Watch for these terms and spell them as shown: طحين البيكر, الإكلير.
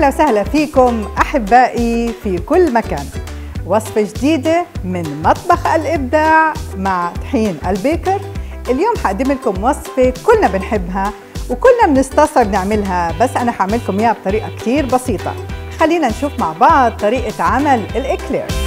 أهلا وسهلا فيكم أحبائي في كل مكان. وصفة جديدة من مطبخ الإبداع مع طحين البيكر. اليوم حقدم لكم وصفة كلنا بنحبها وكلنا بنستصعب نعملها، بس أنا حعملكم إياها بطريقة كتير بسيطة. خلينا نشوف مع بعض طريقة عمل الإكلير.